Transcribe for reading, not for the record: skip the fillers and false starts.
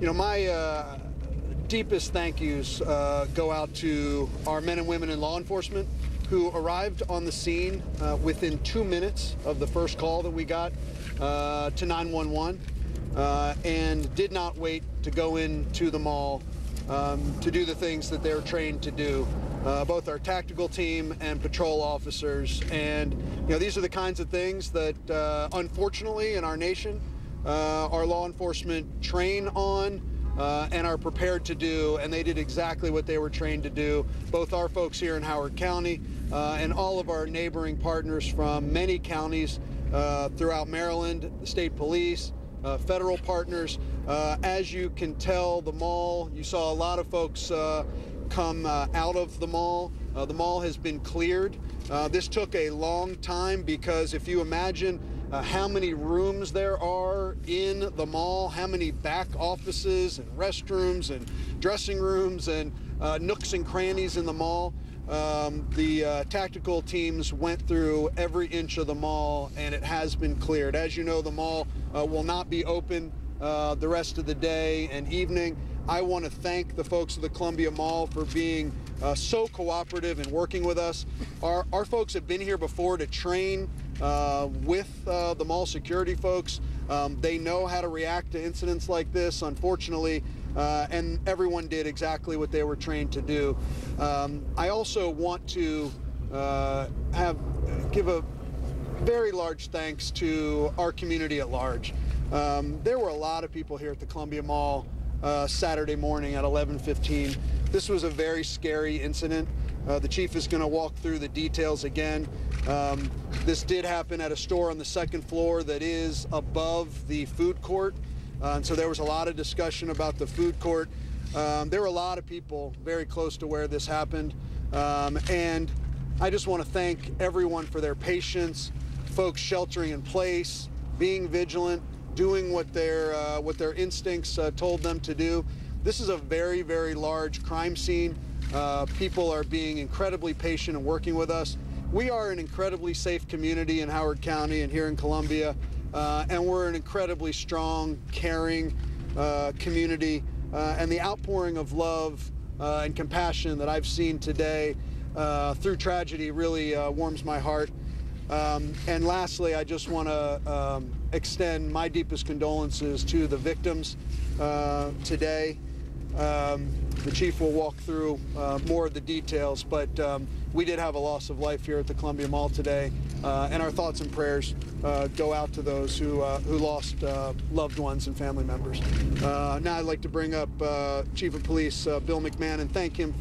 You know, my deepest thank yous go out to our men and women in law enforcement who arrived on the scene within 2 minutes of the first call that we got to 911 and did not wait to go into the mall to do the things that they're trained to do. Both our tactical team and patrol officers, and you know, these are the kinds of things that unfortunately in our nation our law enforcement train on and are prepared to do, and they did exactly what they were trained to do, both our folks here in Howard County and all of our neighboring partners from many counties throughout Maryland, the state police, federal partners. As you can tell, the mall, you saw a lot of folks come out of the mall. The mall has been cleared. This took a long time because if you imagine how many rooms there are in the mall, how many back offices and restrooms and dressing rooms and nooks and crannies in the mall, the tactical teams went through every inch of the mall, and it has been cleared. As you know, the mall will not be open the rest of the day and evening. I want to thank the folks of the Columbia Mall for being so cooperative and working with us. Our folks have been here before to train with the mall security folks. They know how to react to incidents like this, unfortunately, and everyone did exactly what they were trained to do. I also want to give a very large thanks to our community at large. There were a lot of people here at the Columbia Mall Saturday morning at 11:15. This was a very scary incident. The chief is going to walk through the details again. This did happen at a store on the second floor that is above the food court, and so there was a lot of discussion about the food court. There were a lot of people very close to where this happened, and I just want to thank everyone for their patience, folks sheltering in place, being vigilant, doing what their instincts told them to do. This is a very, very large crime scene. People are being incredibly patient and working with us. We are an incredibly safe community in Howard County and here in Columbia, and we're an incredibly strong, caring community. And the outpouring of love and compassion that I've seen today through tragedy really warms my heart. And lastly, I just want to extend my deepest condolences to the victims today. The chief will walk through more of the details, but we did have a loss of life here at the Columbia Mall today, and our thoughts and prayers go out to those who lost loved ones and family members. Now I'd like to bring up Chief of Police Bill McMahon and thank him for